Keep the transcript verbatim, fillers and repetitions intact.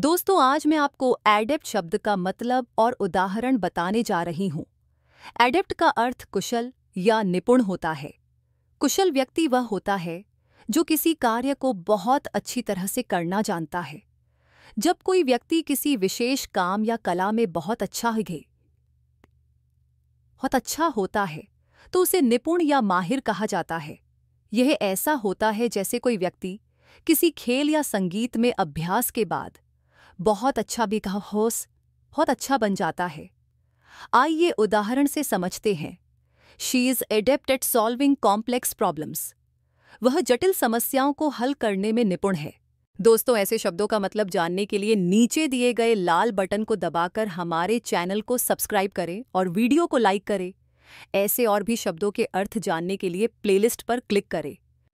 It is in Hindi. दोस्तों, आज मैं आपको एडेप्ट शब्द का मतलब और उदाहरण बताने जा रही हूँ। एडेप्ट का अर्थ कुशल या निपुण होता है। कुशल व्यक्ति वह होता है जो किसी कार्य को बहुत अच्छी तरह से करना जानता है। जब कोई व्यक्ति किसी विशेष काम या कला में बहुत अच्छा है बहुत अच्छा होता है तो उसे निपुण या माहिर कहा जाता है। यह ऐसा होता है जैसे कोई व्यक्ति किसी खेल या संगीत में अभ्यास के बाद बहुत अच्छा भी कहा होस बहुत अच्छा बन जाता है। आइए उदाहरण से समझते हैं। She is adept at solving complex problems. वह जटिल समस्याओं को हल करने में निपुण है। दोस्तों, ऐसे शब्दों का मतलब जानने के लिए नीचे दिए गए लाल बटन को दबाकर हमारे चैनल को सब्सक्राइब करें और वीडियो को लाइक करें। ऐसे और भी शब्दों के अर्थ जानने के लिए प्लेलिस्ट पर क्लिक करें।